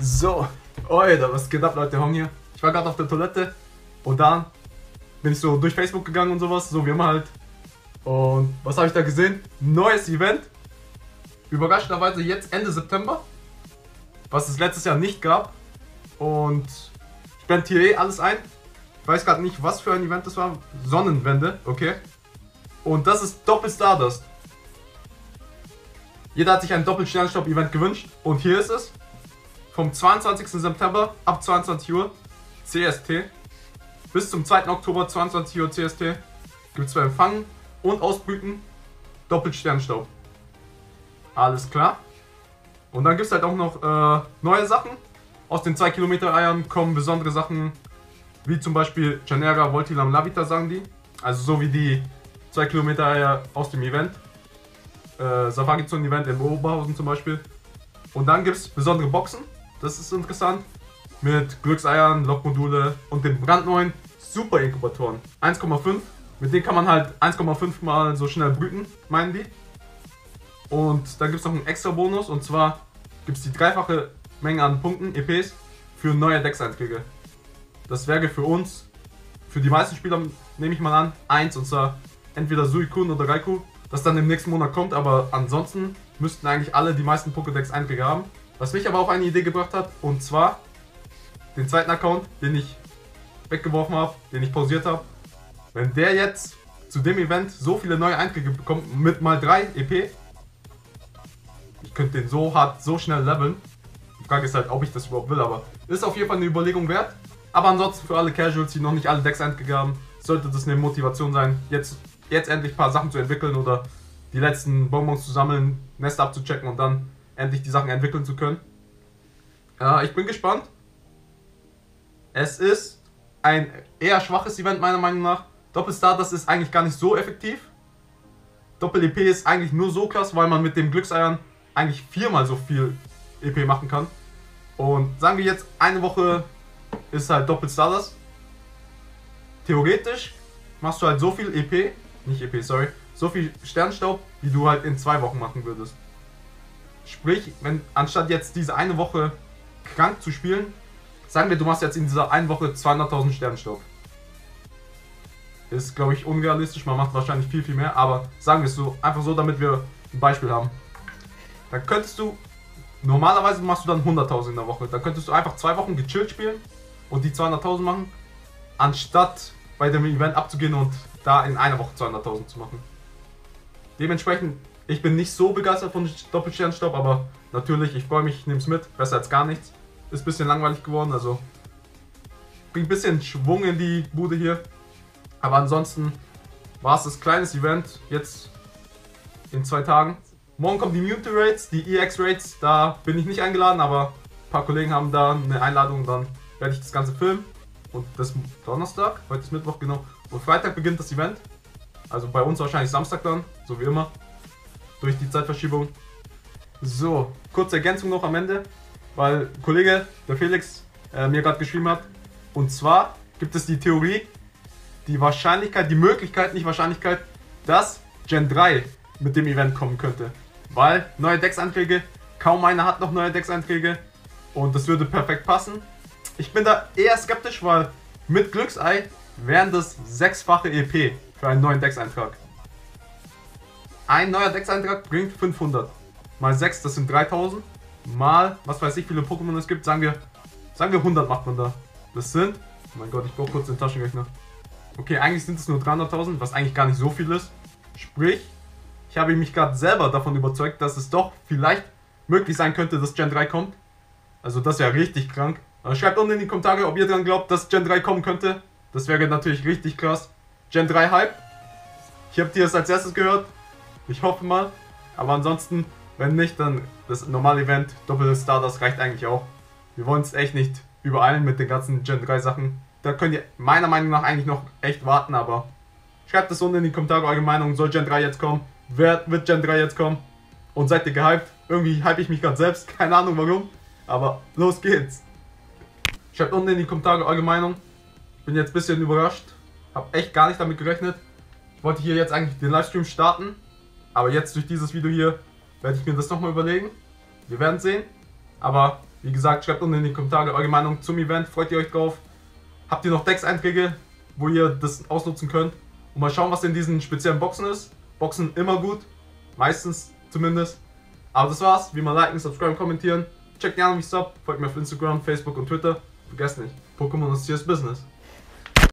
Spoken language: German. So, Alter, was geht ab, Leute? Hong hier. Ich war gerade auf der Toilette und dann bin ich so durch Facebook gegangen und sowas, so wie immer halt. Und was habe ich da gesehen? Neues Event. Überraschenderweise jetzt Ende September, was es letztes Jahr nicht gab. Und ich blende hier eh alles ein. Ich weiß gerade nicht, was für ein Event das war. Sonnenwende, okay. Und das ist Doppel-Stardust. Jeder hat sich ein Doppel-Sternstaub-Event gewünscht und hier ist es. Vom 22. September ab 22 Uhr CST bis zum 2. Oktober 22 Uhr CST gibt es beim Fangen und Ausbrüten Doppelsternstaub. Alles klar. Und dann gibt es halt auch noch neue Sachen. Aus den 2-Kilometer-Eiern kommen besondere Sachen, wie zum Beispiel Janera, Voltilam, Lavita, sagen die. Also so wie die 2-Kilometer-Eier aus dem Event. Safari-Zonen-Event in Oberhausen zum Beispiel. Und dann gibt es besondere Boxen. Das ist interessant. Mit Glückseiern, Lockmodule und den brandneuen Superinkubatoren. 1,5. Mit denen kann man halt 1,5 mal so schnell brüten, meinen die. Und dann gibt es noch einen extra Bonus. Und zwar gibt es die dreifache Menge an Punkten, EPs, für neue Dexeinträge. Das wäre für uns, für die meisten Spieler, nehme ich mal an, 1. Und zwar entweder Suikun oder Raikou, das dann im nächsten Monat kommt. Aber ansonsten müssten eigentlich alle die meisten Pokédex-Einträge haben. Was mich aber auf eine Idee gebracht hat, und zwar den zweiten Account, den ich weggeworfen habe, den ich pausiert habe. Wenn der jetzt zu dem Event so viele neue Einträge bekommt, mit mal 3 EP, ich könnte den so hart, so schnell leveln. Die Frage ist halt, ob ich das überhaupt will, aber ist auf jeden Fall eine Überlegung wert. Aber ansonsten für alle Casuals, die noch nicht alle Decks einträge haben, sollte das eine Motivation sein, jetzt endlich ein paar Sachen zu entwickeln oder die letzten Bonbons zu sammeln, Nest abzuchecken und dann endlich die Sachen entwickeln zu können. Ich bin gespannt. Es ist ein eher schwaches Event meiner Meinung nach. Doppel-Stardust ist eigentlich gar nicht so effektiv. Doppel-EP ist eigentlich nur so krass, weil man mit den Glückseiern eigentlich 4-mal so viel EP machen kann. Und sagen wir jetzt, eine Woche ist halt Doppel-Stardust. Theoretisch machst du halt so viel EP, nicht EP, sorry, so viel Sternstaub, wie du halt in 2 Wochen machen würdest. Sprich, wenn anstatt jetzt diese eine Woche krank zu spielen, sagen wir, du machst jetzt in dieser einen Woche 200.000 Sternenstaub. Ist, glaube ich, unrealistisch. Man macht wahrscheinlich viel, viel mehr. Aber sagen wir es so, einfach so, damit wir ein Beispiel haben. Dann könntest du, normalerweise machst du dann 100.000 in der Woche. Dann könntest du einfach 2 Wochen gechillt spielen und die 200.000 machen, anstatt bei dem Event abzugehen und da in einer Woche 200.000 zu machen. Dementsprechend, ich bin nicht so begeistert von Doppelsternstaub, aber natürlich, ich freue mich, ich nehme es mit. Besser als gar nichts. Ist ein bisschen langweilig geworden, also bringt ein bisschen Schwung in die Bude hier. Aber ansonsten war es das kleines Event, jetzt in 2 Tagen. Morgen kommen die Mute Raids, die EX Raids, da bin ich nicht eingeladen, aber ein paar Kollegen haben da eine Einladung, dann werde ich das Ganze filmen. Und das Donnerstag, heute ist Mittwoch, genau. Und Freitag beginnt das Event, also bei uns wahrscheinlich Samstag dann, so wie immer. Durch die Zeitverschiebung. So, kurze Ergänzung noch am Ende, weil ein Kollege, der Felix, mir gerade geschrieben hat. Und zwar gibt es die Theorie, die Wahrscheinlichkeit, die Möglichkeit, nicht Wahrscheinlichkeit, dass Gen 3 mit dem Event kommen könnte. Weil neue Dex-Einträge, kaum einer hat noch neue Dex-Einträge und das würde perfekt passen. Ich bin da eher skeptisch, weil mit Glücksei wären das 6-fache EP für einen neuen Dex-Eintrag. Ein neuer Dex-Eintrag bringt 500. Mal 6, das sind 3000. Mal, was weiß ich, viele Pokémon es gibt. Sagen wir 100 macht man da. Das sind, oh mein Gott, ich brauche kurz den Taschenrechner. Okay, eigentlich sind es nur 300.000, was eigentlich gar nicht so viel ist. Sprich, ich habe mich gerade selber davon überzeugt, dass es doch vielleicht möglich sein könnte, dass Gen 3 kommt. Also das wäre richtig krank. Schreibt unten in die Kommentare, ob ihr dran glaubt, dass Gen 3 kommen könnte. Das wäre natürlich richtig krass. Gen 3 Hype. Ich habe dir das als erstes gehört. Ich hoffe mal, aber ansonsten, wenn nicht, dann das normale Event, Doppel-Stardust reicht eigentlich auch. Wir wollen es echt nicht übereilen mit den ganzen Gen 3 Sachen. Da könnt ihr meiner Meinung nach eigentlich noch echt warten, aber schreibt es unten in die Kommentare eure Meinung, soll Gen 3 jetzt kommen? Wer wird Gen 3 jetzt kommen? Und seid ihr gehypt? Irgendwie hype ich mich gerade selbst, keine Ahnung warum, aber los geht's. Schreibt unten in die Kommentare eure Meinung. Ich bin jetzt ein bisschen überrascht, habe echt gar nicht damit gerechnet. Ich wollte hier jetzt eigentlich den Livestream starten. Aber jetzt durch dieses Video hier werde ich mir das nochmal überlegen. Wir werden sehen. Aber Wie gesagt, schreibt unten in die Kommentare eure Meinung zum Event. Freut ihr euch drauf? Habt ihr noch Dex-Einträge, wo ihr das ausnutzen könnt? Und mal schauen, was in diesen speziellen Boxen ist. Boxen immer gut. Meistens zumindest. Aber das war's. Wie immer liken, subscriben, kommentieren. Checkt gerne, wie es ab. Folgt mir auf Instagram, Facebook und Twitter. Vergesst nicht, Pokémon ist hier das Business.